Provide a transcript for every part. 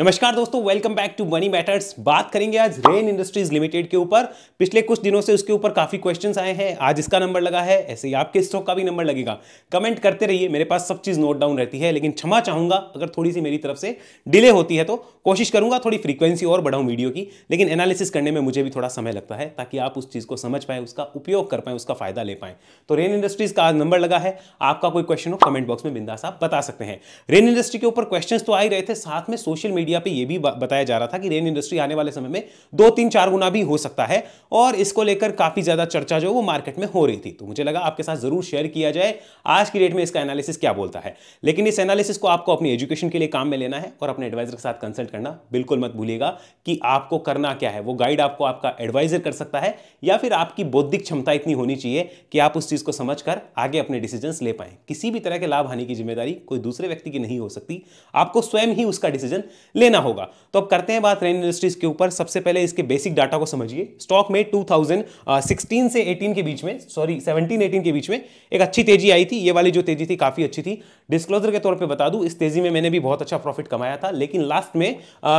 नमस्कार दोस्तों, welcome back to Money Matters. बात करेंगे आज रेन इंडस्ट्रीज लिमिटेड के ऊपर। पिछले कुछ दिनों से उसके ऊपर काफ़ी क्वेश्चंस आए हैं। आज इसका नंबर लगा है, ऐसे ही आपके स्टॉक का भी नंबर लगेगा। कमेंट करते रहिए, मेरे पास सब चीज़ नोट डाउन रहती है, लेकिन क्षमा चाहूँगा अगर थोड़ी सी मेरी तरफ से डिले होती है तो कोशिश करूँगा थोड़ी फ्रीक्वेंसी और बढ़ाऊँ वीडियो की, लेकिन एनालिसिस करने में मुझे भी थोड़ा समय लगता है ताकि आप उस चीज़ को समझ पाएँ, उसका उपयोग कर पाएँ, उसका फ़ायदा ले पाएँ। तो रेन इंडस्ट्रीज का आज नंबर लगा है। आपका कोई क्वेश्चन हो कमेंट बॉक्स में बिंदास आप बता सकते हैं। रेन इंडस्ट्री के ऊपर क्वेश्चन तो आ ही रहे थे, साथ में सोशल मीडिया पे ये भी बताया जा रहा था कि रेन इंडस्ट्री आने वाले समय में 2-3-4 गुना भी हो सकता है, और इसको लेकर काफी ज्यादा चर्चा जो वो मार्केट में हो रही थी। तो मुझे लगा आपके साथ जरूर शेयर किया जाए आज की डेट में इसका एनालिसिस क्या बोलता है। लेकिन इस एनालिसिस को आपको अपनी एजुकेशन के लिए काम में लेना है और अपने एडवाइजर के साथ कंसल्ट करना बिल्कुल मत भूलिएगा कि आपको करना क्या है। वो गाइड आपको आपका एडवाइजर कर सकता है, या फिर आपकी बौद्धिक क्षमता इतनी होनी चाहिए कि आप उस चीज को समझकर आगे अपने डिसीजंस ले पाए। किसी भी तरह के लाभ हानि की जिम्मेदारी कोई दूसरे व्यक्ति की नहीं हो सकती, आपको स्वयं ही उसका डिसीजन लेना होगा। तो अब करते हैं बात रेन इंडस्ट्रीज के ऊपर। सबसे पहले इसके बेसिक डाटा को समझिए। स्टॉक में 2016 से 18 के बीच में, सॉरी 17-18 के बीच में एक अच्छी तेजी आई थी। ये वाली जो तेजी थी काफी अच्छी थी। डिस्क्लोजर के तौर पे बता दूं, इस तेजी में मैंने भी बहुत अच्छा प्रॉफिट कमाया था, लेकिन लास्ट में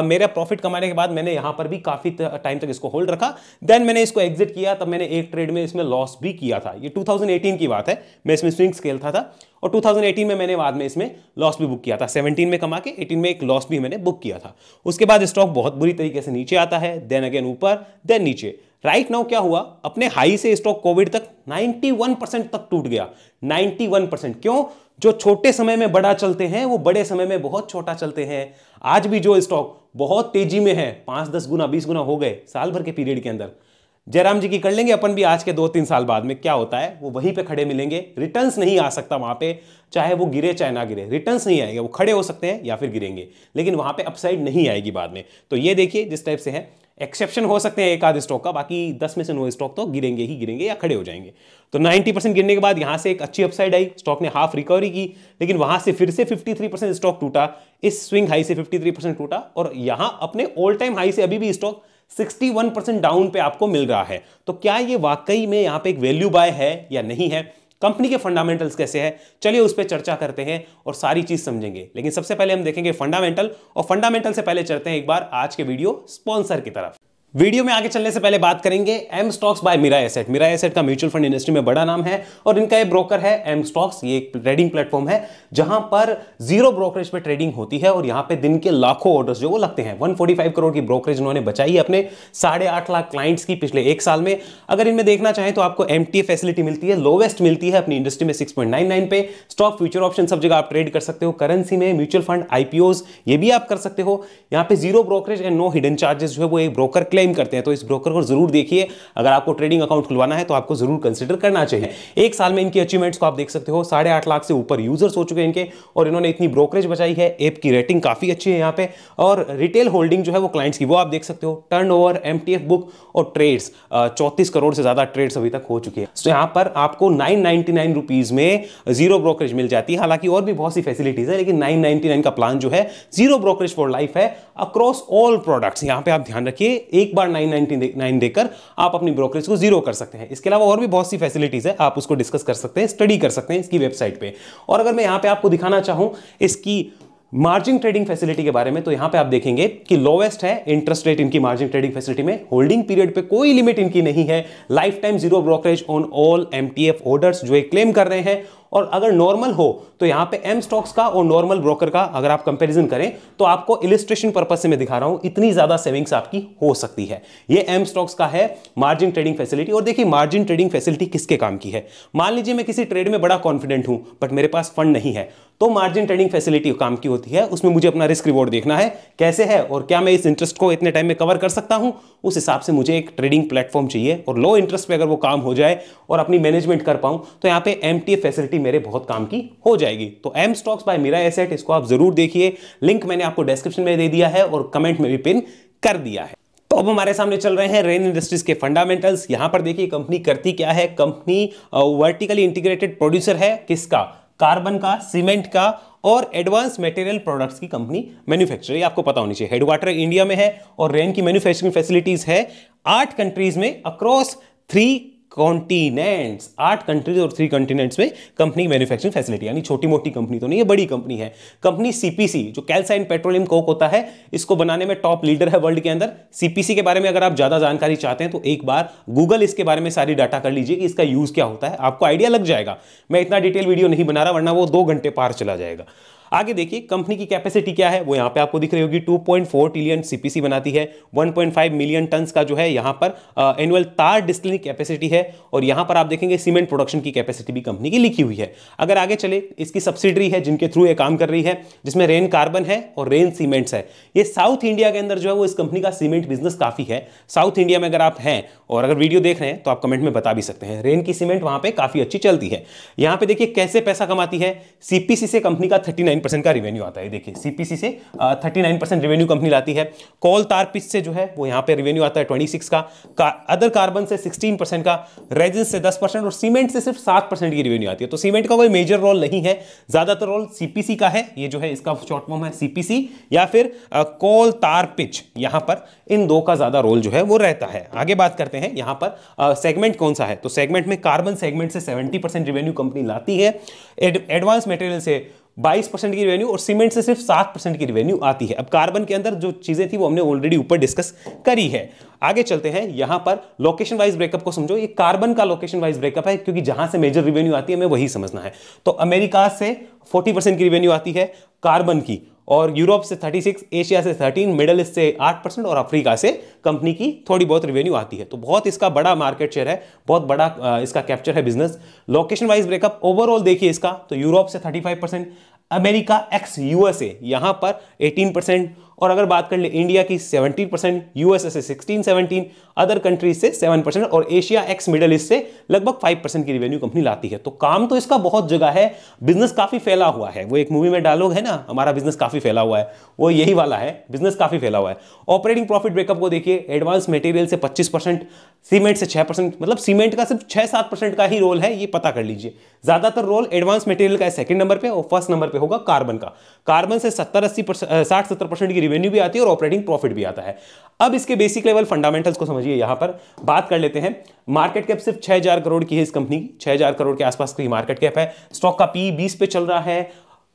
मेरा प्रॉफिट कमाने के बाद मैंने यहां पर भी काफी टाइम तक इसको होल्ड रखा। देन मैंने इसको एग्जिट किया, तब मैंने एक ट्रेड में इसमें लॉस भी किया था। ये 2018 की बात है। मैं इसमें स्विंग्स खेलता था और 2018 में मैंने बाद में इसमें लॉस भी बुक किया था। 17 में कमा के 18 में एक लॉस भी मैंने बुक किया था। उसके बाद स्टॉक बहुत बुरी तरीके से नीचे आता है, देन अगेन ऊपर, देन नीचे। राइट नाउ क्या हुआ, अपने हाई से स्टॉक कोविड तक 91% तक टूट गया। 91% क्यों? जो छोटे समय में बड़ा चलते हैं वो बड़े समय में बहुत छोटा चलते हैं। आज भी जो स्टॉक बहुत तेजी में है, 5-10 गुना 20 गुना हो गए साल भर के पीरियड के अंदर। जयराम जी की कर लेंगे अपन भी आज के 2-3 साल बाद में क्या होता है वो वहीं पे खड़े मिलेंगे। रिटर्न्स नहीं आ सकता वहां पे, चाहे वो गिरे चाहे ना गिरे, रिटर्न्स नहीं आएगा। वो खड़े हो सकते हैं या फिर गिरेंगे, लेकिन वहां पे अपसाइड नहीं आएगी बाद में। तो ये देखिए जिस टाइप से है, एक्सेप्शन हो सकते हैं एक आध स्टॉक का, बाकी 10 में से 9 स्टॉक तो गिरेंगे ही गिरेंगे या खड़े हो जाएंगे। तो 90% गिरने के बाद यहाँ से एक अच्छी अपसाइड आई, स्टॉक ने हाफ रिकवरी की, लेकिन वहाँ से फिर से 53% स्टॉक टूटा। इस स्विंग हाई से 53% टूटा, और यहाँ अपने ऑल टाइम हाई से अभी भी स्टॉक 61% डाउन पे आपको मिल रहा है। तो क्या ये वाकई में यहाँ पे एक वैल्यू बाय है या नहीं है? कंपनी के फंडामेंटल्स कैसे हैं, चलिए उस पर चर्चा करते हैं और सारी चीज समझेंगे। लेकिन सबसे पहले हम देखेंगे फंडामेंटल, और फंडामेंटल से पहले चलते हैं एक बार आज के वीडियो स्पॉन्सर की तरफ। वीडियो में आगे चलने से पहले बात करेंगे m.Stocks by Mirae Asset. Mirae Asset का म्यूचुअल फंड इंडस्ट्री में बड़ा नाम है, और इनका ये ब्रोकर है m.Stocks। ये एक ट्रेडिंग प्लेटफॉर्म है जहां पर 0 ब्रोकरेज पे ट्रेडिंग होती है, और यहां पे दिन के लाखों ऑर्डर्स जो वो लगते हैं। 145 करोड़ की ब्रोकरेज इन्होंने बचाई है अपने 8.5 लाख क्लाइंट्स की पिछले एक साल में। अगर इनमें देखना चाहें तो आपको MTA फैसिलिटी मिलती है, लोवेस्ट मिलती है अपनी इंडस्ट्री में 6.99 पे। स्टॉक, फ्यूचर ऑप्शन सब जगह आप ट्रेड कर सकते हो। करेंसी में म्यूचुअल फंड, IPOs ये भी आप कर सकते हो। यहाँ पे 0 brokerage and no hidden charges जो है वो एक ब्रोकर क्लेम करते हैं, तो इस ब्रोकर को जरूर देखिए। अगर आपको ट्रेडिंग अकाउंट खुलवाना है तो आपको जरूर कंसीडर करना चाहिए। एक साल में इनकी अचीवमेंट्स को आप देख सकते हो, 8.5 लाख से ऊपर यूजर्स हो चुके हैं इनके, और इन्होंने इतनी ब्रोकरेज बचाई है। ऐप की रेटिंग काफी अच्छी है यहाँ पे, और रिटेल होल्डिंग जो है वो क्लाइंट्स की वो आप देख सकते हो। टर्नओवर, MTF बुक और ट्रेड्स, 34 करोड़ से ज्यादा ट्रेड्स अभी तक हो चुके हैं। तो यहाँ पर आपको 999 रुपीज में 0 ब्रोकरेज मिल जाती है। हालांकि और भी बहुत सी फैसिलिटीज है, लेकिन 999 का प्लान जो है 0 ब्रोकरेज फॉर लाइफ है अक्रॉस ऑल प्रोडक्ट्स। यहाँ पे आप ध्यान रखिए, एक बार 999 देकर आप अपनी ब्रोकरेज को जीरो कर सकते हैं। इसके अलावा और भी बहुत सी फैसिलिटीज है, आप उसको डिस्कस कर सकते हैं, स्टडी कर सकते हैं इसकी वेबसाइट पे। और अगर मैं यहां पे आपको दिखाना चाहूं इसकी मार्जिन ट्रेडिंग फैसिलिटी के बारे में, तो यहां पे आप देखेंगे कि लोवेस्ट है इंटरेस्ट रेट इनकी मार्जिन ट्रेडिंग फैसिलिटी में। होल्डिंग पीरियड पे कोई लिमिट इनकी नहीं है। Life time 0 brokerage on all MTF orders जो ये क्लेम कर रहे हैं। और अगर नॉर्मल हो तो यहां पे m.Stocks का और नॉर्मल ब्रोकर का अगर आप कंपैरिजन करें तो आपको इलिस्ट्रेशन पर्पस से मैं दिखा रहा हूं, इतनी ज्यादा सेविंग्स आपकी हो सकती है। ये m.Stocks का है मार्जिन ट्रेडिंग फैसिलिटी। और देखिए मार्जिन ट्रेडिंग फैसिलिटी किसके काम की है। मान लीजिए मैं किसी ट्रेड में बड़ा कॉन्फिडेंट हूं बट मेरे पास फंड नहीं है, तो मार्जिन ट्रेडिंग फैसिलिटी काम की होती है। उसमें मुझे अपना रिस्क रिवॉर्ड देखना है कैसे है, और क्या मैं इस इंटरेस्ट को इतने टाइम में कवर कर सकता हूं, उस हिसाब से मुझे एक ट्रेडिंग प्लेटफॉर्म चाहिए। और लो इंटरेस्ट पे अगर वो काम हो जाए और अपनी मैनेजमेंट कर पाऊं तो यहां पे MTF फैसिलिटी मेरे बहुत काम की हो जाएगी। तो m.Stocks बाय मिराए एसेट, इसको आप जरूर देखिए। लिंक मैंने आपको डिस्क्रिप्शन में दे दिया है और कमेंट में भी पिन कर दिया है। तो अब हमारे सामने चल रहे हैं रेन इंडस्ट्रीज के फंडामेंटल्स। यहां पर देखिए कंपनी करती क्या है। कंपनी वर्टिकली इंटीग्रेटेड प्रोड्यूसर है किसका, कार्बन का, सीमेंट का और एडवांस मटेरियल प्रोडक्ट्स की कंपनी मैन्युफैक्चरर। आपको पता होनी चाहिए। हेडक्वार्टर इंडिया में है, और रेन की मैन्युफैक्चरिंग फैसिलिटीज है 8 कंट्रीज में अक्रॉस 3 कॉन्टिनेंट्स, 8 कंट्रीज और 3 कॉन्टिनेंट्स में कंपनी मैन्युफैक्चरिंग फैसिलिटी, यानी छोटी मोटी कंपनी तो नहीं है, बड़ी कंपनी है। कंपनी सीपीसी जो कैल्साइन पेट्रोलियम कोक होता है इसको बनाने में टॉप लीडर है वर्ल्ड के अंदर। सीपीसी के बारे में अगर आप ज्यादा जानकारी चाहते हैं तो एक बार गूगल इसके बारे में सारी डाटा कर लीजिए कि इसका यूज क्या होता है, आपको आइडिया लग जाएगा। मैं इतना डिटेल वीडियो नहीं बना रहा वरना वो 2 घंटे पार चला जाएगा। आगे देखिए कंपनी की कैपेसिटी क्या है, वो यहाँ पे आपको दिख रही होगी। 2.4 ट्रिलियन सीपीसी बनाती है, 1.5 मिलियन टन्स का जो है यहाँ पर एनुअल तार डिस्टिलिंग कैपेसिटी है, और यहाँ पर आप देखेंगे सीमेंट प्रोडक्शन की कैपेसिटी भी कंपनी की लिखी हुई है। अगर आगे चले, इसकी सब्सिडरी है जिनके थ्रू ये काम कर रही है, जिसमें रेन कार्बन है और रेन सीमेंट्स है। ये साउथ इंडिया के अंदर जो है वो इस कंपनी का सीमेंट बिजनेस काफ़ी है। साउथ इंडिया में अगर आप हैं और अगर वीडियो देख रहे हैं तो आप कमेंट में बता भी सकते हैं। रेन की सीमेंट वहाँ पर काफ़ी अच्छी चलती है। यहाँ पर देखिए कैसे पैसा कमाती है। सीपीसी से कंपनी का 39% का रेवेन्यू आता है। देखिए सीपीसी से 39% रेवेन्यू कंपनी लाती है। कॉल तार पिच से जो है वो यहाँ पे रेवेन्यू आता है 26 का, अदर कार्बन से 16% का, रेजिन से 10% और सीमेंट से सिर्फ 7% की रेवेन्यू आती है। तो सीमेंट का कोई मेजर रोल नहीं है, ज्यादातर रोल सीपीसी का है। ये जो है इसका शॉर्ट फॉर्म है सीपीसी या फिर कॉल तार पिच, यहाँ पर इन दो का ज्यादा रोल जो है वो रहता है। आगे बात करते हैं यहाँ पर सेगमेंट कौन सा है, तो सेगमेंट में कार्बन सेगमेंट से 70% रेवेन्यू कंपनी लाती है, एडवांस मटेरियल से 22% की रेवेन्यू और सीमेंट से सिर्फ 7% की रेवेन्यू आती है। अब कार्बन के अंदर जो चीज़ें थी वो हमने ऑलरेडी ऊपर डिस्कस करी है। आगे चलते हैं, यहाँ पर लोकेशन वाइज ब्रेकअप को समझो। ये कार्बन का लोकेशन वाइज ब्रेकअप है क्योंकि जहाँ से मेजर रेवेन्यू आती है हमें वही समझना है। तो अमेरिका से 40% की रेवेन्यू आती है कार्बन की, और यूरोप से 36, एशिया से 13, मिडल ईस्ट से 8% और अफ्रीका से कंपनी की थोड़ी बहुत रेवेन्यू आती है। तो बहुत इसका बड़ा मार्केट शेयर है, बहुत बड़ा इसका कैप्चर है business. Location wise breakup overall देखिए इसका, तो यूरोप से 35%, अमेरिका एक्स यूएसए यहाँ पर 18%, और अगर बात कर ले इंडिया की 17%, यूएसए से 16-17, अदर कंट्रीज से 7% और एशिया एक्स मिडल ईस्ट से लगभग 5% की रेवेन्यू कंपनी लाती है। तो काम तो इसका बहुत जगह है, बिजनेस काफ़ी फैला हुआ है। वो एक मूवी में डायलॉग है ना, हमारा बिजनेस काफ़ी फैला हुआ है, वो यही वाला है, बिजनेस काफ़ी फैला हुआ है। ऑपरेटिंग प्रॉफिट ब्रेकअप को देखिए, एडवांस मटेरियल से 25%, सीमेंट से 6%, मतलब सीमेंट का सिर्फ 6-7% का ही रोल है, ये पता कर लीजिए। ज़्यादातर रोल एडवांस मटेरियल का है सेकेंड नंबर पर, और फर्स्ट नंबर पर होगा कार्बन का। कार्बन से 60-70% की रेवेन्यू भी आती है और ऑपरेटिंग प्रॉफिट भी आता है। अब इसके बेसिक लेवल फंडामेंटल्स को समझिए। यहां पर बात कर लेते हैं, मार्केट कैप सिर्फ 6000 करोड़ की है इस कंपनी की, 6000 करोड़ के आसपास की मार्केट कैप है। स्टॉक का पी 20 पे चल रहा है।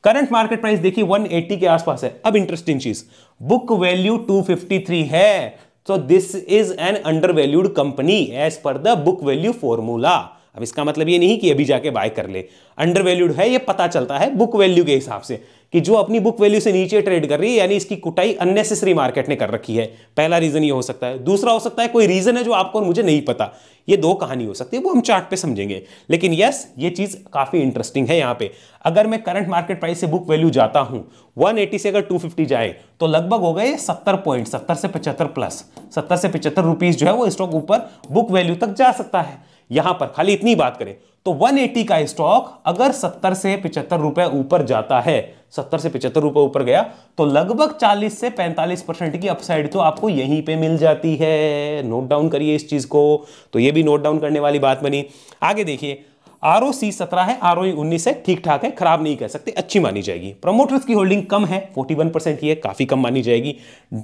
करंट मार्केट प्राइस देखिए 180 के आसपास है। अब इंटरेस्टिंग चीज, बुक वैल्यू 253 है, तो this is an undervalued company as per the book value formula. अब इसका मतलब ये नहीं कि अभी जाके बाय कर ले, अंडरवैल्यूड है ये पता चलता है बुक वैल्यू के हिसाब से, कि जो अपनी बुक वैल्यू से नीचे ट्रेड कर रही है यानी इसकी कुटाई अननेसेसरी मार्केट ने कर रखी है। पहला रीजन ये हो सकता है। दूसरा हो सकता है कोई रीजन है जो आपको और मुझे नहीं पता, ये दो कहानी हो सकती है, वो हम चार्ट पे समझेंगे। लेकिन यस, ये चीज काफी इंटरेस्टिंग है। यहाँ पे अगर मैं करंट मार्केट प्राइस से बुक वैल्यू जाता हूँ 180 से अगर 250 जाए तो लगभग हो गए 70 पॉइंट, 70 से 75 प्लस, 70 से 75 रुपीज जो है वो स्टॉक ऊपर बुक वैल्यू तक जा सकता है। यहां पर खाली इतनी बात करें तो 180 का स्टॉक अगर 70 से 75 रुपए ऊपर जाता है, 70 से 75 रुपए ऊपर गया तो लगभग 40 से 45% की अपसाइड तो आपको यहीं पे मिल जाती है। नोट डाउन करिए इस चीज को, तो ये भी नोट डाउन करने वाली बात बनी। आगे देखिए, आरओसी 17 है, आरओई 19 है, ठीक ठाक है, खराब नहीं कह सकते, अच्छी मानी जाएगी। प्रमोटर्स की होल्डिंग कम है, 41% की है, काफी कम मानी जाएगी।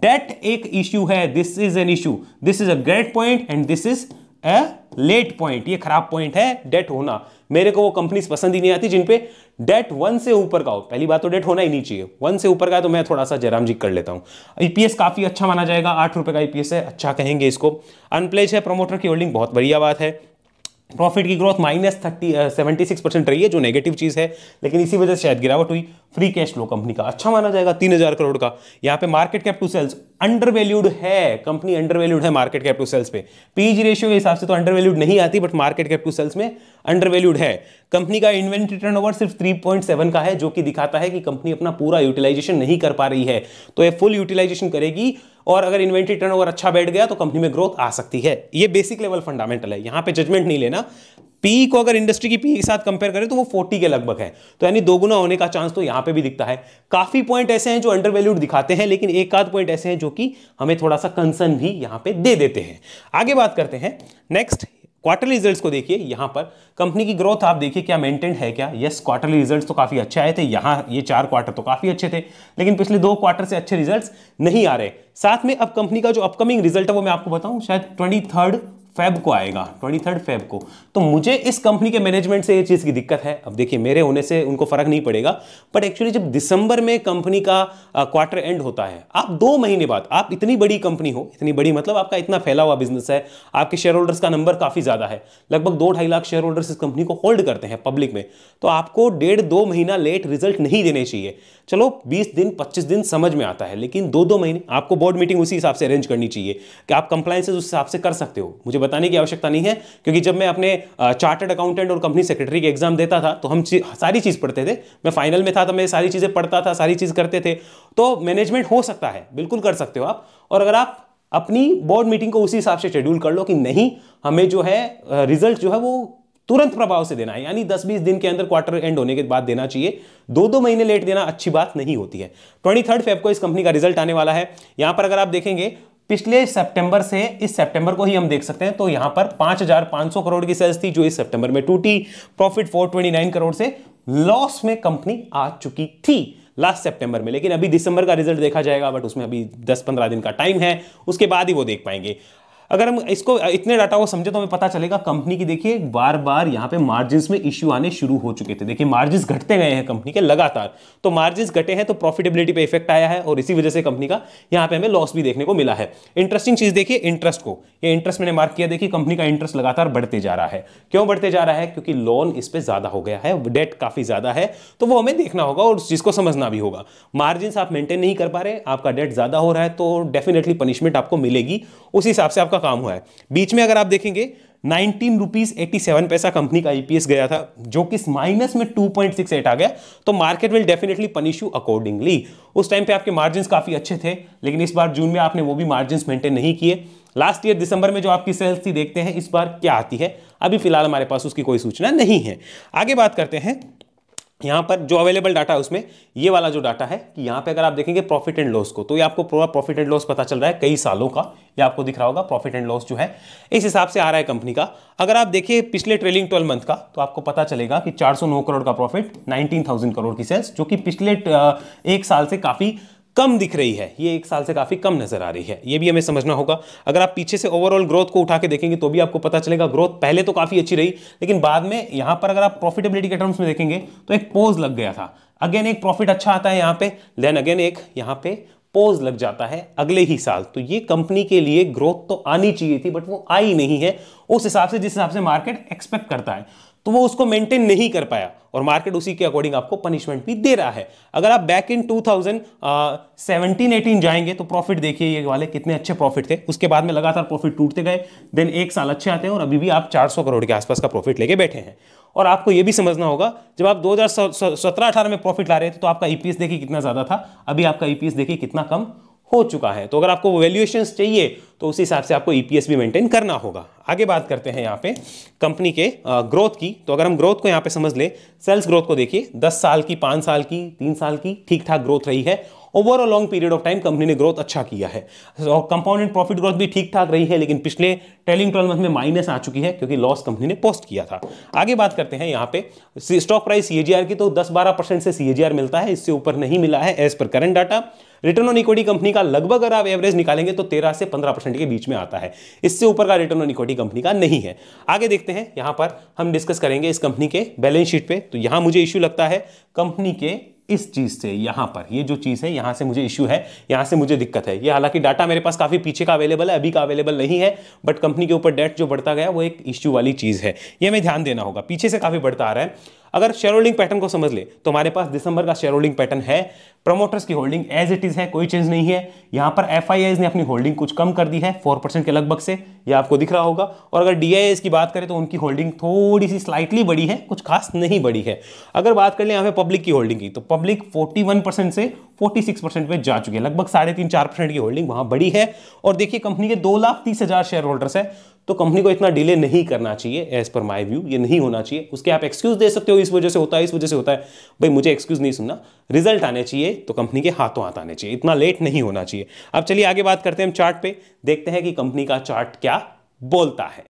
डेट एक इश्यू है, this is an issue, this is a great point and this is a late point, ये खराब पॉइंट है डेट होना। मेरे को वो कंपनीज पसंद ही नहीं आती जिन पे डेट 1 से ऊपर का हो। पहली बात तो डेट होना ही नहीं चाहिए, 1 से ऊपर का तो मैं थोड़ा सा जयराम जी कर लेता हूँ। ईपीएस काफी अच्छा माना जाएगा, 8 रुपए का ईपीएस है, अच्छा कहेंगे इसको। अनप्लेज है, प्रमोटर की होल्डिंग बहुत बढ़िया बात है। प्रॉफिट की ग्रोथ -76% रही है जो नेगेटिव चीज़ है, लेकिन इसी वजह से शायद गिरावट हुई। फ्री कैश फ्लो कंपनी का अच्छा माना जाएगा, 3000 करोड़ का। यहाँ पे market cap to sales undervalued है, कंपनी अंडरवैल्यूड है मार्केट कैप टू सेल्स पे। पीई रेशियो के हिसाब से तो अंडरवैल्यूड नहीं आती, but market cap to sales में अंडरवैल्यूड है। कंपनी का इन्वेंट्री टर्नओवर सिर्फ 3.7 का है, जो कि दिखाता है कि कंपनी अपना पूरा यूटिलाइजेशन नहीं कर पा रही है। तो ये फुल यूटिलाइजेशन करेगी और अगर इन्वेंट्री टर्नओवर अच्छा बैठ गया तो कंपनी में ग्रोथ आ सकती है। ये बेसिक लेवल फंडामेंटल है, यहाँ पे जजमेंट नहीं लेना। पीई को अगर इंडस्ट्री की पीई के साथ कंपेयर करें तो वो 40 के लगभग है, तो यानी 2 गुना होने का चांस तो यहाँ पे भी दिखता है। काफी पॉइंट ऐसे हैं जो अंडरवैल्यूड दिखाते हैं, लेकिन एक आध पॉइंट ऐसे हैं जो कि हमें थोड़ा सा कंसर्न भी यहाँ पे दे देते हैं। आगे बात करते हैं नेक्स्ट, क्वार्टरली रिजल्ट्स को देखिए। यहाँ पर कंपनी की ग्रोथ आप देखिए क्या मेंटेन है क्या। यस, क्वार्टरली रिजल्ट्स तो काफ़ी अच्छे आए थे, यहाँ ये 4 क्वार्टर तो काफ़ी अच्छे थे, लेकिन पिछले 2 क्वार्टर से अच्छे रिजल्ट्स नहीं आ रहे। साथ में अब कंपनी का जो अपकमिंग रिजल्ट है वो मैं आपको बताऊँ, शायद 23 फेब को आएगा, 23 फेब को। तो मुझे इस कंपनी के मैनेजमेंट से ये चीज़ की दिक्कत है। अब देखिए मेरे होने से उनको फ़र्क नहीं पड़ेगा, बट एक्चुअली जब दिसंबर में कंपनी का क्वार्टर एंड होता है, आप 2 महीने बाद, आप इतनी बड़ी कंपनी हो, इतनी बड़ी मतलब आपका इतना फैला हुआ बिजनेस है, आपके शेयर होल्डर्स का नंबर काफ़ी ज़्यादा है, लगभग 2-2.5 लाख शेयर होल्डर्स इस कंपनी को होल्ड करते हैं पब्लिक में, तो आपको 1.5-2 महीना लेट रिजल्ट नहीं देने चाहिए। चलो 20 दिन 25 दिन समझ में आता है, लेकिन 2-2 महीने आपको बोर्ड मीटिंग उसी हिसाब से अरेंज करनी चाहिए कि आप कंप्लायंसेस उस हिसाब से कर सकते हो। मुझे बताने की आवश्यकता नहीं है, क्योंकि जब मैं अपने चार्टर्ड अकाउंटेंट और कंपनी सेक्रेटरी के एग्जाम देता था तो हम सारी चीज़ पढ़ते थे। मैं फाइनल में था तो मैं सारी चीज़ें पढ़ता था, सारी चीज़ करते थे। तो मैनेजमेंट हो सकता है, बिल्कुल कर सकते हो आप। और अगर आप अपनी बोर्ड मीटिंग को उसी हिसाब से शेड्यूल कर लो कि नहीं, हमें जो है रिजल्ट जो है वो तुरंत प्रभाव से देना है, यानी 10-20 दिन के अंदर क्वार्टर एंड होने के बाद देना चाहिए। 2-2 महीने लेट देना अच्छी बात नहीं होती है। 23 फेब को इस कंपनी का रिजल्ट आने वाला है। यहाँ पर अगर आप देखेंगे पिछले सितंबर से इस सितंबर को ही हम देख सकते हैं, तो यहाँ पर 5,500 करोड़ की सेल्स थी जो इस सितंबर में टूटी। प्रॉफिट 429 करोड़ से लॉस में कंपनी आ चुकी थी लास्ट सितंबर में, लेकिन अभी दिसंबर का रिजल्ट देखा जाएगा, बट उसमें अभी 10-15 दिन का टाइम है, उसके बाद ही वो देख पाएंगे। अगर हम इसको इतने डाटा को समझे तो हमें पता चलेगा कंपनी की, देखिए बार बार यहाँ पे मार्जिन्स में इश्यू आने शुरू हो चुके थे। देखिए मार्जिन्स घटते गए हैं कंपनी के लगातार, तो मार्जिन्स घटे हैं तो प्रॉफिटेबिलिटी पे इफेक्ट आया है और इसी वजह से कंपनी का यहाँ पे हमें लॉस भी देखने को मिला है। इंटरेस्टिंग चीज़ देखिए इंटरेस्ट को, ये इंटरेस्ट मैंने मार्क किया। देखिए कंपनी का इंटरेस्ट लगातार बढ़ते जा रहा है। क्यों बढ़ते जा रहा है? क्योंकि लोन इस पर ज़्यादा हो गया है, डेट काफ़ी ज़्यादा है, तो वो हमें देखना होगा और उस चीज़ को समझना भी होगा। मार्जिन्स आप मेंटेन नहीं कर पा रहे, आपका डेट ज़्यादा हो रहा है, तो डेफिनेटली पनिशमेंट आपको मिलेगी, उस हिसाब से काम हुआ है। बीच में अगर आप देखेंगे 19.87 रुपीस कंपनी का ईपीएस गया था, जो कि माइनस में 2.68 आ गया, तो market will definitely punish you accordingly. उस टाइम पे आपके मार्जिन्स काफी अच्छे थे, लेकिन इस बार जून में आपने वो भी मार्जिन्स मेंटेन नहीं किए। लास्ट ईयर दिसंबर में जो आपकी सेल्स थी, देखते हैं इस बार क्या आती है। अभी फिलहाल हमारे पास उसकी कोई सूचना नहीं है। आगे बात करते हैं, यहाँ पर जो अवेलेबल डाटा है उसमें ये वाला जो डाटा है कि यहाँ पे अगर आप देखेंगे प्रॉफिट एंड लॉस को, तो ये आपको पूरा प्रॉफिट एंड लॉस पता चल रहा है कई सालों का। ये आपको दिख रहा होगा प्रॉफिट एंड लॉस जो है इस हिसाब से आ रहा है कंपनी का। अगर आप देखिए पिछले ट्रेलिंग 12 मंथ का, तो आपको पता चलेगा कि 409 करोड़ का प्रॉफिट, 19,000 करोड़ की सेल्स, जो कि पिछले एक साल से काफ़ी कम दिख रही है। ये एक साल से काफ़ी कम नज़र आ रही है, ये भी हमें समझना होगा। अगर आप पीछे से ओवरऑल ग्रोथ को उठा के देखेंगे तो भी आपको पता चलेगा ग्रोथ पहले तो काफ़ी अच्छी रही, लेकिन बाद में यहाँ पर अगर आप प्रॉफिटेबिलिटी के टर्म्स में देखेंगे तो एक पोज लग गया था। अगेन एक प्रॉफिट अच्छा आता है यहाँ पे, देन अगेन एक यहाँ पे पोज लग जाता है अगले ही साल। तो ये कंपनी के लिए ग्रोथ तो आनी चाहिए थी, बट वो आई नहीं है उस हिसाब से जिस हिसाब से मार्केट एक्सपेक्ट करता है, तो वो उसको मेंटेन नहीं कर पाया और मार्केट उसी के अकॉर्डिंग आपको पनिशमेंट भी दे रहा है। अगर आप बैक इन 2017-18 जाएंगे तो प्रॉफिट देखिए ये वाले कितने अच्छे प्रॉफिट थे, उसके बाद में लगातार प्रॉफिट टूटते गए, देन एक साल अच्छे आते हैं और अभी भी आप 400 करोड़ के आसपास का प्रॉफिट लेके बैठे हैं। और आपको ये भी समझना होगा जब आप 2017-18 में प्रॉफिट ला रहे थे तो आपका EPS देखिए कितना ज़्यादा था, अभी आपका EPS देखिए कितना कम हो चुका है। तो अगर आपको वो वैल्यूएशंस चाहिए तो उस हिसाब से आपको EPS भी मेंटेन करना होगा। आगे बात करते हैं यहाँ पे कंपनी के ग्रोथ की। तो अगर हम ग्रोथ को यहाँ पे समझ लें, सेल्स ग्रोथ को देखिए 10 साल की, 5 साल की, 3 साल की ठीक ठाक ग्रोथ रही है। Over a long period of time company ने ग्रोथ अच्छा किया है और कंपाउंडेड प्रॉफिट ग्रोथ भी ठीक ठाक रही है, लेकिन पिछले ट्रेलिंग 12 मंथ में माइनस आ चुकी है क्योंकि लॉस कंपनी ने पोस्ट किया था। आगे बात करते हैं यहाँ पे स्टॉक प्राइस CAGR की, तो 10-12% से CAGR मिलता है, इससे ऊपर नहीं मिला है as per current data. Return on equity company का लगभग अगर आप एवरेज निकालेंगे तो 13 से 15% के बीच में आता है, इससे ऊपर का रिटर्न ऑन इक्विटी कंपनी का नहीं है। आगे देखते हैं, यहाँ पर हम डिस्कस करेंगे इस कंपनी के बैलेंस शीट पे। तो यहाँ मुझे इश्यू लगता है कंपनी के इस चीज़ से, यहाँ पर ये जो चीज़ है यहाँ से मुझे इश्यू है, यहाँ से मुझे दिक्कत है। ये हालांकि डाटा मेरे पास काफ़ी पीछे का अवेलेबल है, अभी का अवेलेबल नहीं है, बट कंपनी के ऊपर डेट जो बढ़ता गया वो एक इश्यू वाली चीज़ है, ये हमें ध्यान देना होगा। पीछे से काफ़ी बढ़ता आ रहा है। अगर शेयर होल्डिंग पैटर्न को समझ ले तो हमारे पास दिसंबर का शेयर होल्डिंग पैटर्न है, प्रमोटर्स की होल्डिंग एज इट इज़ है, कोई चेंज नहीं है। यहाँ पर FIIs ने अपनी होल्डिंग कुछ कम कर दी है 4% के लगभग से, ये आपको दिख रहा होगा। और अगर DIIs की बात करें तो उनकी होल्डिंग थोड़ी सी स्लाइटली बड़ी है, कुछ खास नहीं बड़ी है। अगर बात कर लें यहाँ पे पब्लिक की होल्डिंग की, तो पब्लिक 41% से 46% पे जा चुकी है, लगभग 3.5-4% की होल्डिंग वहाँ बड़ी है। और देखिए कंपनी के 2,30,000 शेयर होल्डर्स है, तो कंपनी को इतना डिले नहीं करना चाहिए एज पर माय व्यू, ये नहीं होना चाहिए। उसके आप एक्सक्यूज दे सकते हो, इस वजह से होता है, इस वजह से होता है, भाई मुझे एक्सक्यूज नहीं सुनना। रिजल्ट आने चाहिए तो कंपनी के हाथों हाथ आने चाहिए, इतना लेट नहीं होना चाहिए। अब चलिए आगे बात करते हैं हम चार्ट पे, देखते हैं कि कंपनी का चार्ट क्या बोलता है।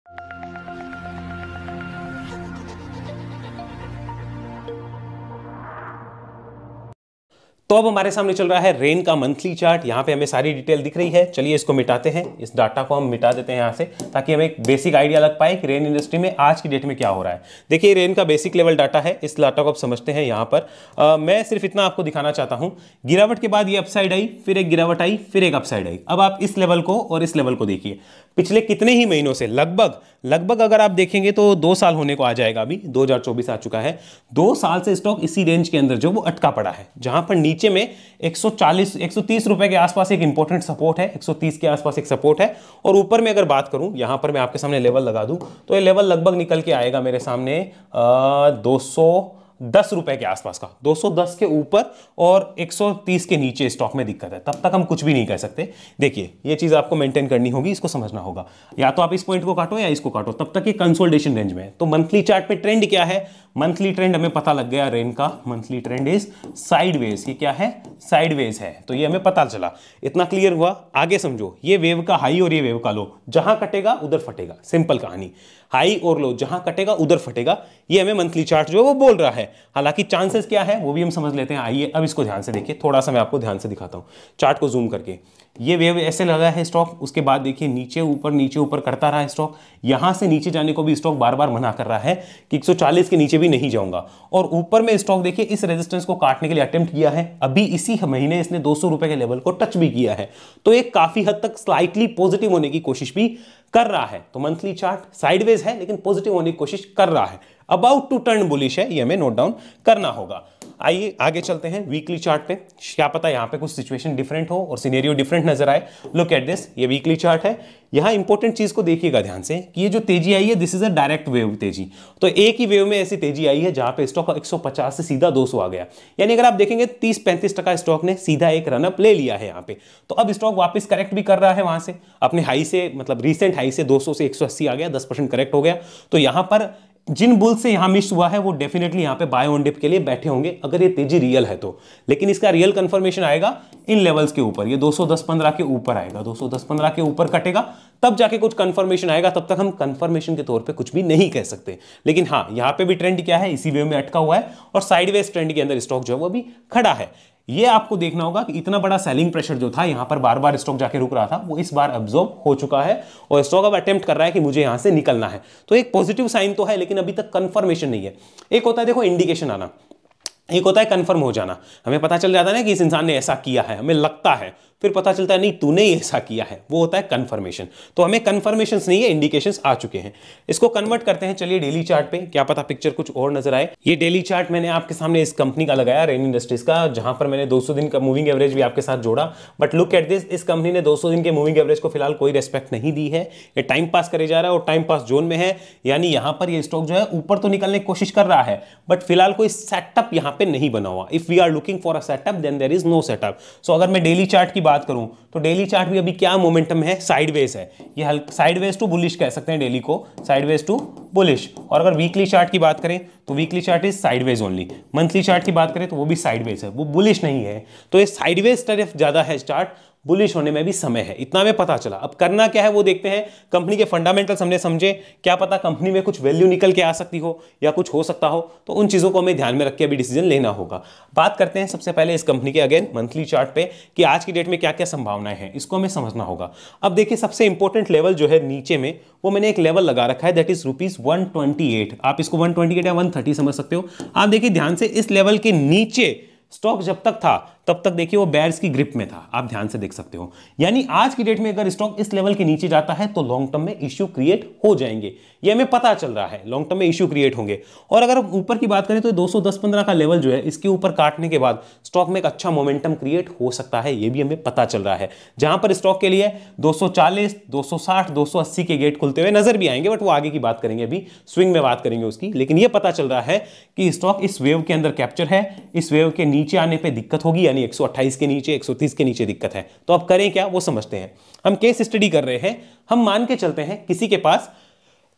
तो अब हमारे सामने चल रहा है रेन का मंथली चार्ट। यहाँ पे हमें सारी डिटेल दिख रही है। चलिए इसको मिटाते हैं, इस डाटा को हम मिटा देते हैं यहाँ से, ताकि हमें एक बेसिक आइडिया लग पाए कि रेन इंडस्ट्री में आज की डेट में क्या हो रहा है। देखिए रेन का बेसिक लेवल डाटा है, इस डाटा को आप समझते हैं। यहाँ पर मैं सिर्फ इतना आपको दिखाना चाहता हूँ, गिरावट के बाद ये अपसाइड आई, फिर एक गिरावट आई, फिर एक अपसाइड आई। अब आप इस लेवल को और इस लेवल को देखिए, पिछले कितने ही महीनों से लगभग अगर आप देखेंगे तो 2 साल होने को आ जाएगा। अभी 2024 आ चुका है, 2 साल से स्टॉक इसी रेंज के अंदर जो वो अटका पड़ा है, जहां पर नीचे में 130 रुपए के आसपास एक इंपॉर्टेंट सपोर्ट है, 130 के आसपास एक सपोर्ट है। और ऊपर में अगर बात करूं, यहां पर मैं आपके सामने लेवल लगा दूं तो ये लेवल लगभग निकल के आएगा मेरे सामने 210 रुपए के आसपास का। 210 के ऊपर और 130 के नीचे स्टॉक में दिक्कत है, तब तक हम कुछ भी नहीं कह सकते। देखिए ये चीज़ आपको मेंटेन करनी होगी, इसको समझना होगा। या तो आप इस पॉइंट को काटो या इसको काटो, तब तक ये कंसोलिडेशन रेंज में है। तो मंथली चार्ट पे ट्रेंड क्या है, मंथली ट्रेंड हमें पता लग गया। रेन का मंथली ट्रेंड इज साइडवेज, की क्या है, साइडवेज है। तो ये हमें पता चला, इतना क्लियर हुआ। आगे समझो, ये वेव का हाई और ये वेव का लो, जहां कटेगा उधर फटेगा, सिंपल कहानी। हाई और लो जहां कटेगा उधर फटेगा, ये हमें मंथली चार्ट जो है वो बोल रहा है। हालांकि चांसेस क्या है वो भी हम समझ लेते हैं। आइए अब इसको ध्यान से देखिए, थोड़ा सा मैं आपको ध्यान से दिखाता हूं चार्ट को जूम करके। ये वेव ऐसे लगा है स्टॉक, उसके बाद देखिए नीचे ऊपर करता रहा है स्टॉक। यहां से नीचे जाने को भी स्टॉक बार बार मना कर रहा है कि 140 के नीचे भी नहीं जाऊंगा। और ऊपर में स्टॉक देखिए इस रेजिस्टेंस को काटने के लिए अटेम्प्ट किया है, अभी इसी महीने इसने 200 रुपए के लेवल को टच भी किया है। तो ये काफी हद तक स्लाइटली पॉजिटिव होने की कोशिश भी कर रहा है। तो मंथली चार्ट साइडवेज है लेकिन पॉजिटिव होने की कोशिश कर रहा है, अबाउट टू टर्न बुलिश है, ये हमें नोट डाउन करना होगा। आइए आगे चलते हैं वीकली चार्ट पे, क्या पता यहाँ पे कुछ सिचुएशन डिफरेंट हो और सिनेरियो डिफरेंट नजर आए। लुक एट दिस, ये वीकली चार्ट है। यहाँ इंपॉर्टेंट चीज को देखिएगा ध्यान से कि ये जो तेजी आई है, this is a direct wave तेजी। तो एक ही वेव में ऐसी तेजी आई है जहां पे स्टॉक 150 से सीधा 200 आ गया। यानी अगर आप देखेंगे 30-35% स्टॉक ने सीधा एक रनअप ले लिया है यहाँ पे। तो अब स्टॉक वापस करेक्ट भी कर रहा है, वहां से अपने हाई से, मतलब रिसेंट हाई से 200 से 180 आ गया, 10% करेक्ट हो गया। तो यहाँ पर जिन बुल से यहाँ मिस हुआ है वो डेफिनेटली यहाँ पे बाय ऑन डिप के लिए बैठे होंगे, अगर ये तेजी रियल है तो। लेकिन इसका रियल कंफर्मेशन आएगा इन लेवल्स के ऊपर, ये 210-15 के ऊपर आएगा, 210-15 के ऊपर कटेगा, तब जाके कुछ कंफर्मेशन आएगा। तब तक हम कंफर्मेशन के तौर पे कुछ भी नहीं कह सकते। लेकिन हाँ, यहाँ पे भी ट्रेंड क्या है, इसी वेव में अटका हुआ है और साइडवेज ट्रेंड के अंदर स्टॉक जो है वो भी खड़ा है। ये आपको देखना होगा कि इतना बड़ा सेलिंग प्रेशर जो था, यहाँ पर बार बार स्टॉक जाके रुक रहा था, वो इस बार अब्जॉर्ब हो चुका है और स्टॉक अब अटेम्प्ट कर रहा है कि मुझे यहाँ से निकलना है। तो एक पॉजिटिव साइन तो है लेकिन अभी तक कंफर्मेशन नहीं है। एक होता है देखो इंडिकेशन आना, एक होता है कंफर्म हो जाना। हमें पता चल जाता है ना कि इस इंसान ने ऐसा किया है, हमें लगता है, फिर पता चलता है नहीं तूने ही ऐसा किया है, वो होता है कंफर्मेशन। तो हमें कंफर्मेशंस नहीं है, इंडिकेशंस आ चुके हैं। इसको कन्वर्ट करते हैं, चलिए डेली चार्ट पे, क्या पता पिक्चर कुछ और नजर आए। ये डेली चार्ट मैंने आपके सामने इस कंपनी का लगाया, रेन इंडस्ट्रीज का, जहां पर मैंने 200 दिन का मूविंग एवरेज भी आपके साथ जोड़ा। बट लुक एट दिस, इस कंपनी ने 200 दिन के मूविंग एवरेज को फिलहाल कोई रेस्पेक्ट नहीं दी है। ये टाइम पास करे जा रहा है और टाइम पास जोन में है, यानी यहां पर यह स्टॉक जो है ऊपर तो निकलने की कोशिश कर रहा है बट फिलहाल कोई सेटअप यहां पर नहीं बना हुआ। If we are looking for a setup then there is no setup. So अगर मैं डेली चार्ट की बात करूं तो डेली चार्ट भी अभी क्या मोमेंटम है, साइडवेज है। ये साइडवेज टू बुलिश कह सकते हैं डेली को, साइडवेज टू बुलिश। और अगर वीकली चार्ट की बात करें तो weekly chart is sideways only. Monthly chart की बात करें तो वो भी साइडवेज है, वो बुलिश नहीं है। तो ये साइडवेज तरफ ज्यादा है चार्ट, बुलिश होने में भी समय है, इतना हमें पता चला। अब करना क्या है वो देखते हैं। कंपनी के फंडामेंटल्स हमने समझे, क्या पता कंपनी में कुछ वैल्यू निकल के आ सकती हो या कुछ हो सकता हो, तो उन चीज़ों को हमें ध्यान में रख के अभी डिसीजन लेना होगा। बात करते हैं सबसे पहले इस कंपनी के अगेन मंथली चार्ट पे कि आज की डेट में क्या क्या संभावनाएं हैं, इसको हमें समझना होगा। अब देखिए सबसे इंपॉर्टेंट लेवल जो है नीचे में, वो मैंने एक लेवल लगा रखा है, दैट इज ₹128। आप इसको 128 या 130 समझ सकते हो। आप देखिए ध्यान से, इस लेवल के नीचे स्टॉक जब तक था तब तक देखिए वो बेयर्स की ग्रिप में था, आप ध्यान से देख सकते हो। यानी आज की डेट में अगर स्टॉक इस लेवल के नीचे जाता है तो लॉन्ग टर्म में इश्यू क्रिएट हो जाएंगे, ये हमें पता चल रहा है, लॉन्ग टर्म में इश्यू क्रिएट होंगे। और अगर ऊपर की बात करें तो 210-15 का लेवल जो है, इसके ऊपर काटने के बाद स्टॉक में एक अच्छा मोमेंटम क्रिएट हो सकता है, ये भी हमें पता चल रहा है। जहां पर स्टॉक के लिए 240, 260, 280 के गेट खुलते हुए नजर भी आएंगे, बट वो आगे की बात करेंगे, अभी स्विंग में बात करेंगे उसकी। लेकिन ये पता चल रहा है कि स्टॉक इस वेव के अंदर कैप्चर है, इस वेव के नीचे आने पर दिक्कत होगी, 128 के नीचे, 130 के नीचे दिक्कत है। तो अब करें क्या वो समझते हैं, हम केस स्टडी कर रहे हैं। हम मान के चलते हैं किसी के पास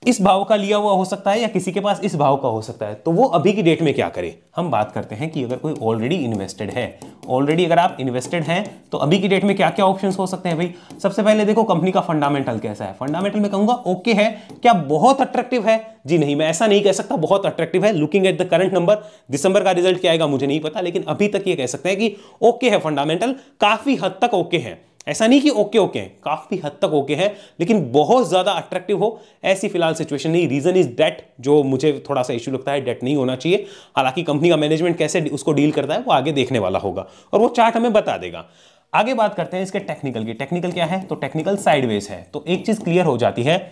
इस भाव का लिया हुआ हो सकता है या किसी के पास इस भाव का हो सकता है, तो वो अभी की डेट में क्या करे। हम बात करते हैं कि अगर कोई ऑलरेडी इन्वेस्टेड है, ऑलरेडी अगर आप इन्वेस्टेड हैं तो अभी की डेट में क्या क्या ऑप्शंस हो सकते हैं भाई। सबसे पहले देखो कंपनी का फंडामेंटल कैसा है। फंडामेंटल में कहूंगा ओके है। क्या बहुत अट्रैक्टिव है? जी नहीं, मैं ऐसा नहीं कह सकता बहुत अट्रैक्टिव है। Looking at the current number, दिसंबर का रिजल्ट क्या आएगा मुझे नहीं पता, लेकिन अभी तक ये कह सकते हैं कि ओके है फंडामेंटल, काफी हद तक ओके है। ऐसा नहीं कि ओके ओके हैं, काफी हद तक ओके है, लेकिन बहुत ज्यादा अट्रैक्टिव हो ऐसी फिलहाल सिचुएशन नहीं। रीजन इज डेट, जो मुझे थोड़ा सा इश्यू लगता है, डेट नहीं होना चाहिए। हालांकि कंपनी का मैनेजमेंट कैसे उसको डील करता है वो आगे देखने वाला होगा और वो चार्ट हमें बता देगा। आगे बात करते हैं इसके टेक्निकल की। टेक्निकल क्या है, तो टेक्निकल साइडवेज है। तो एक चीज क्लियर हो जाती है,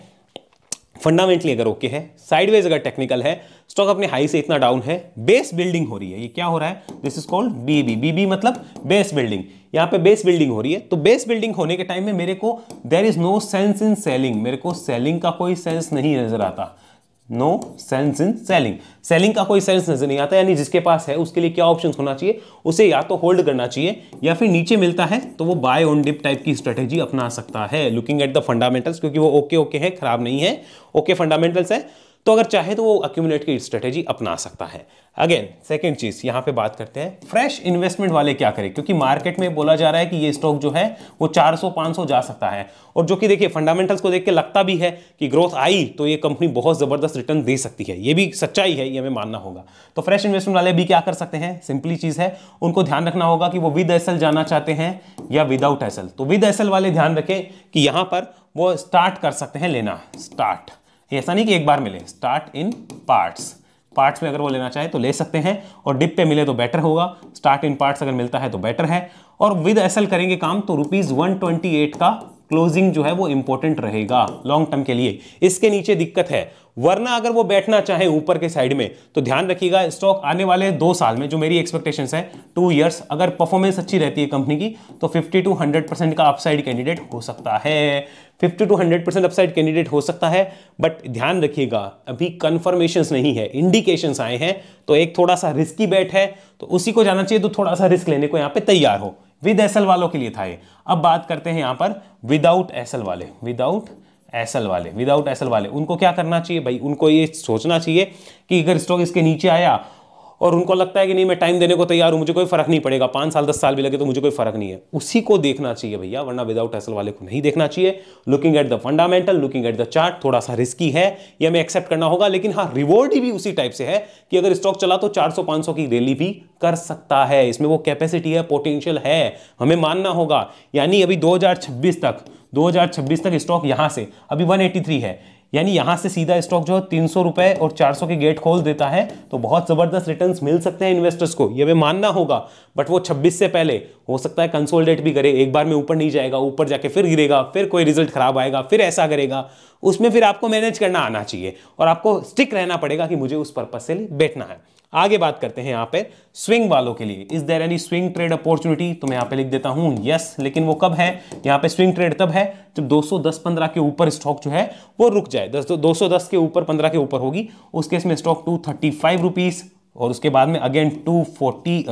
फंडामेंटली अगर ओके है, साइडवेज अगर टेक्निकल है, स्टॉक अपने हाई से इतना डाउन है, बेस बिल्डिंग हो रही है। ये क्या हो रहा है, this is called BB. BB मतलब बेस बिल्डिंग। यहाँ पे बेस बिल्डिंग हो रही है, तो बेस बिल्डिंग होने के टाइम में मेरे को there is no sense in selling. मेरे को सेलिंग का कोई सेंस नहीं नजर आता, no sense in selling. Selling का कोई सेंस नजर नहीं आता, यानी जिसके पास है उसके लिए क्या ऑप्शन होना चाहिए, उसे या तो होल्ड करना चाहिए या फिर नीचे मिलता है तो वो बाय ऑन डिप टाइप की स्ट्रेटेजी अपना सकता है। लुकिंग एट द फंडामेंटल्स, क्योंकि वो ओके ओके है, खराब नहीं है, ओके फंडामेंटल्स है, तो अगर चाहे तो वो अक्यूमुलेट की स्ट्रेटेजी अपना सकता है। अगेन सेकंड चीज यहाँ पे बात करते हैं, फ्रेश इन्वेस्टमेंट वाले क्या करें, क्योंकि मार्केट में बोला जा रहा है कि ये स्टॉक जो है वो 400 500 जा सकता है, और जो कि देखिए फंडामेंटल्स को देख के लगता भी है कि ग्रोथ आई तो ये कंपनी बहुत ज़बरदस्त रिटर्न दे सकती है। ये भी सच्चाई है, ये हमें मानना होगा। तो फ्रेश इन्वेस्टमेंट वाले भी क्या कर सकते हैं, सिंपली चीज़ है, उनको ध्यान रखना होगा कि वो विद एसएल जाना चाहते हैं या विदाउट एसएल। तो विद एसएल वाले ध्यान रखें कि यहाँ पर वो स्टार्ट कर सकते हैं लेना, स्टार्ट, ऐसा नहीं कि एक बार मिले, स्टार्ट इन पार्ट्स। पार्ट्स में अगर वो लेना चाहे तो ले सकते हैं, और डिप पे मिले तो बेटर होगा, स्टार्ट इन पार्ट्स अगर मिलता है तो बेटर है। और विद एसएल करेंगे काम तो ₹128 का क्लोजिंग जो है वो इंपॉर्टेंट रहेगा लॉन्ग टर्म के लिए। इसके नीचे दिक्कत है, वरना अगर वो बैठना चाहे ऊपर के साइड में तो ध्यान रखिएगा स्टॉक आने वाले 2 साल में, जो मेरी एक्सपेक्टेशंस है 2 इयर्स, अगर परफॉर्मेंस अच्छी रहती है कंपनी की तो 50 to 100% का अपसाइड कैंडिडेट हो सकता है, 50 to 100% अपसाइड कैंडिडेट हो सकता है। बट ध्यान रखिएगा अभी कन्फर्मेशंस नहीं है, इंडिकेशंस आए हैं, तो एक थोड़ा सा रिस्की बैट है तो उसी को जाना चाहिए, तो थोड़ा सा रिस्क लेने को यहाँ पे तैयार हो। विद एसएल वालों के लिए था ये। अब बात करते हैं यहाँ पर विदाउट एसएल वाले। विदाउट एसएल वाले उनको क्या करना चाहिए भाई, उनको ये सोचना चाहिए कि अगर स्टॉक इसके नीचे आया और उनको लगता है कि नहीं मैं टाइम देने को तैयार हूं, मुझे कोई फर्क नहीं पड़ेगा, 5 साल 10 साल भी लगे तो मुझे कोई फर्क नहीं है, उसी को देखना चाहिए भैया, वरना विदाउट एसएल वाले को नहीं देखना चाहिए। Looking at the fundamental, looking at the chart, थोड़ा सा रिस्की है, ये हमें एक्सेप्ट करना होगा, लेकिन हाँ रिवॉर्ड भी उसी टाइप से है कि अगर स्टॉक चला तो 400 500 की रैली भी कर सकता है, इसमें वो कैपेसिटी है, पोटेंशियल है, हमें मानना होगा। यानी अभी 2026 तक स्टॉक यहाँ से अभी 183 है, यानी यहाँ से सीधा स्टॉक जो है ₹300 और 400 के गेट खोल देता है तो बहुत ज़बरदस्त रिटर्न्स मिल सकते हैं इन्वेस्टर्स को, ये हमें मानना होगा। बट वो 26 से पहले हो सकता है कंसोलिडेट भी करे, एक बार में ऊपर नहीं जाएगा, ऊपर जाके फिर गिरेगा, फिर कोई रिजल्ट खराब आएगा, फिर ऐसा करेगा, उसमें फिर आपको मैनेज करना आना चाहिए और आपको स्टिक रहना पड़ेगा कि मुझे उस पर्पज से बैठना है। आगे बात करते हैं यहाँ पे स्विंग वालों के लिए। Is there any swing trade opportunity, तो मैं यहाँ पे लिख देता हूँ यस, लेकिन वो कब है, यहाँ पे स्विंग ट्रेड तब है जब 210-15 के ऊपर स्टॉक जो है वो रुक जाए, 210 के ऊपर 15 के ऊपर होगी, उस केस में स्टॉक ₹235 और उसके बाद में अगेन ₹250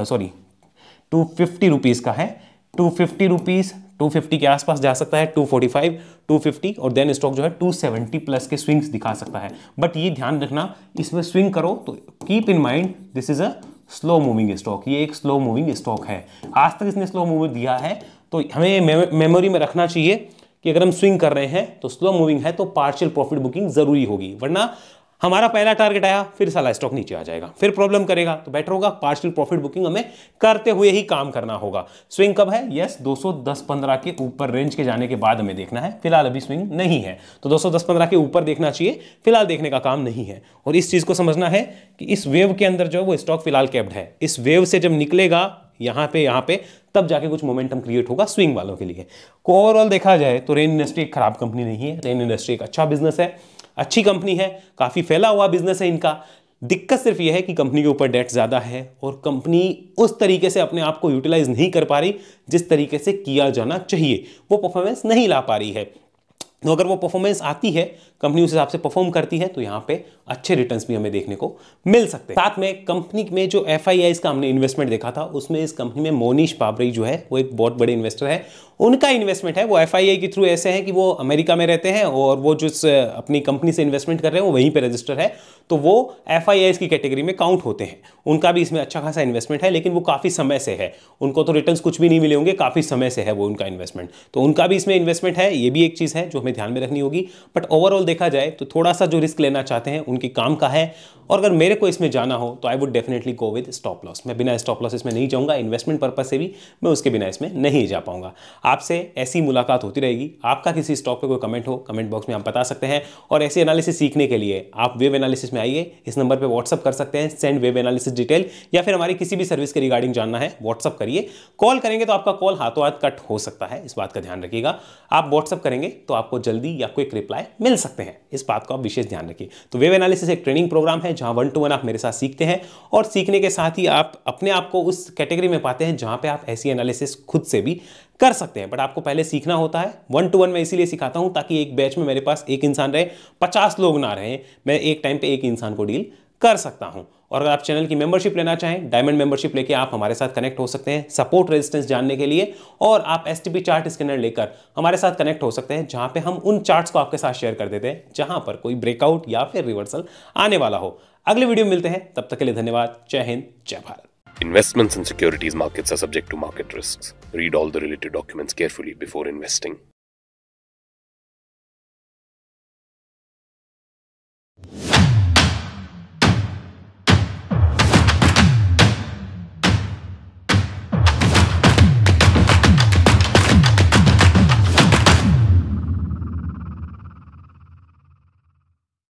का है, ₹250 के आसपास जा सकता है, 245, 250 और देन स्टॉक जो है 270 प्लस के स्विंग्स दिखा सकता है। बट ये ध्यान रखना, इसमें स्विंग करो तो keep in mind this is a slow moving stock, ये एक स्लो मूविंग स्टॉक है, आज तक इसने स्लो मूव दिया है, तो हमें मेमोरी में रखना चाहिए कि अगर हम स्विंग कर रहे हैं तो स्लो मूविंग है तो पार्शियल प्रॉफिट बुकिंग जरूरी होगी, वरना हमारा पहला टारगेट आया फिर साला स्टॉक नीचे आ जाएगा, फिर प्रॉब्लम करेगा, तो बेटर होगा पार्शियल प्रॉफिट बुकिंग हमें करते हुए ही काम करना होगा। स्विंग कब है, यस 210-15 के ऊपर रेंज के जाने के बाद हमें देखना है, फिलहाल अभी स्विंग नहीं है, तो 210-15 के ऊपर देखना चाहिए, फिलहाल देखने का काम नहीं है। और इस चीज़ को समझना है कि इस वेव के अंदर जो है वो स्टॉक फिलहाल कैप्ड है, इस वेव से जब निकलेगा यहाँ पे तब जाके कुछ मोमेंटम क्रिएट होगा स्विंग वालों के लिए। ओवरऑल देखा जाए तो रेन इंडस्ट्री एक खराब कंपनी नहीं है, रेन इंडस्ट्री एक अच्छा बिजनेस है, अच्छी कंपनी है, काफ़ी फैला हुआ बिजनेस है इनका। दिक्कत सिर्फ यह है कि कंपनी के ऊपर डेट ज़्यादा है और कंपनी उस तरीके से अपने आप को यूटिलाइज नहीं कर पा रही जिस तरीके से किया जाना चाहिए, वो परफॉर्मेंस नहीं ला पा रही है। तो अगर वो परफॉर्मेंस आती है कंपनी उस हिसाब से परफॉर्म करती है तो यहाँ पे अच्छे रिटर्न्स भी हमें देखने को मिल सकते हैं। साथ में कंपनी में जो FIIs का हमने इन्वेस्टमेंट देखा था उसमें इस कंपनी में मोनिश पाबराई जो है वो एक बहुत बड़े इन्वेस्टर है, उनका इन्वेस्टमेंट है वो FII के थ्रू ऐसे है कि वो अमेरिका में रहते हैं और वो जिस अपनी कंपनी से इन्वेस्टमेंट कर रहे हैं वो वहीं पे रजिस्टर है, तो वो FIIs की कैटेगरी में काउंट होते हैं। उनका भी इसमें अच्छा खासा इन्वेस्टमेंट है, लेकिन वो काफ़ी समय से है, उनको तो रिटर्न्स कुछ भी नहीं मिले होंगे, काफ़ी समय से है वो उनका इन्वेस्टमेंट, तो उनका भी इसमें इन्वेस्टमेंट है। ये भी एक चीज़ है जो हमें ध्यान में रखनी होगी। बट ओवरऑल देखा जाए तो थोड़ा सा जो रिस्क लेना चाहते हैं उनके काम का है, और अगर मेरे को इसमें जाना हो तो I would definitely go with stop loss. मैं बिना स्टॉप लॉस इसमें नहीं जाऊँगा, इन्वेस्टमेंट पर्पज से भी मैं उसके बिना इसमें नहीं जा पाऊँगा। आपसे ऐसी मुलाकात होती रहेगी। आपका किसी स्टॉक पे कोई कमेंट हो कमेंट बॉक्स में आप बता सकते हैं, और ऐसे एनालिसिस सीखने के लिए आप वेब एनालिसिस में आइए, इस नंबर पे व्हाट्सअप कर सकते हैं, सेंड वेब एनालिसिस डिटेल, या फिर हमारी किसी भी सर्विस के रिगार्डिंग जानना है व्हाट्सअप करिए। कॉल करेंगे तो आपका कॉल हाथों हाथ कट हो सकता है, इस बात का ध्यान रखिएगा। आप व्हाट्सअप करेंगे तो आपको जल्दी या क्विक रिप्लाई मिल सकते हैं, इस बात को आप विशेष ध्यान रखिए। तो वेब एनालिसिस एक ट्रेनिंग प्रोग्राम है जहाँ 1-to-1 आप मेरे साथ सीखते हैं, और सीखने के साथ ही आप अपने आप को उस कैटेगरी में पाते हैं जहाँ पर आप ऐसी एनालिसिस खुद से भी कर सकते हैं। बट आपको पहले सीखना होता है। 1-to-1 मैं इसीलिए सिखाता हूं ताकि एक बैच में मेरे पास एक इंसान रहे, 50 लोग ना रहे, मैं एक टाइम पे एक इंसान को डील कर सकता हूं। और अगर आप चैनल की मेंबरशिप लेना चाहें, डायमंड मेंबरशिप लेके आप हमारे साथ कनेक्ट हो सकते हैं सपोर्ट रेजिस्टेंस जानने के लिए, और आप STP चार्ट स्कैनर लेकर हमारे साथ कनेक्ट हो सकते हैं जहां पे हम उन चार्ट्स को आपके साथ शेयर कर देते हैं जहां पर कोई ब्रेकआउट या फिर रिवर्सल आने वाला हो। अगले वीडियो में मिलते हैं, तब तक के लिए धन्यवाद। जय हिंद, जय Bharat. Investments in securities markets are subject to market risks. Read all the related documents carefully before investing.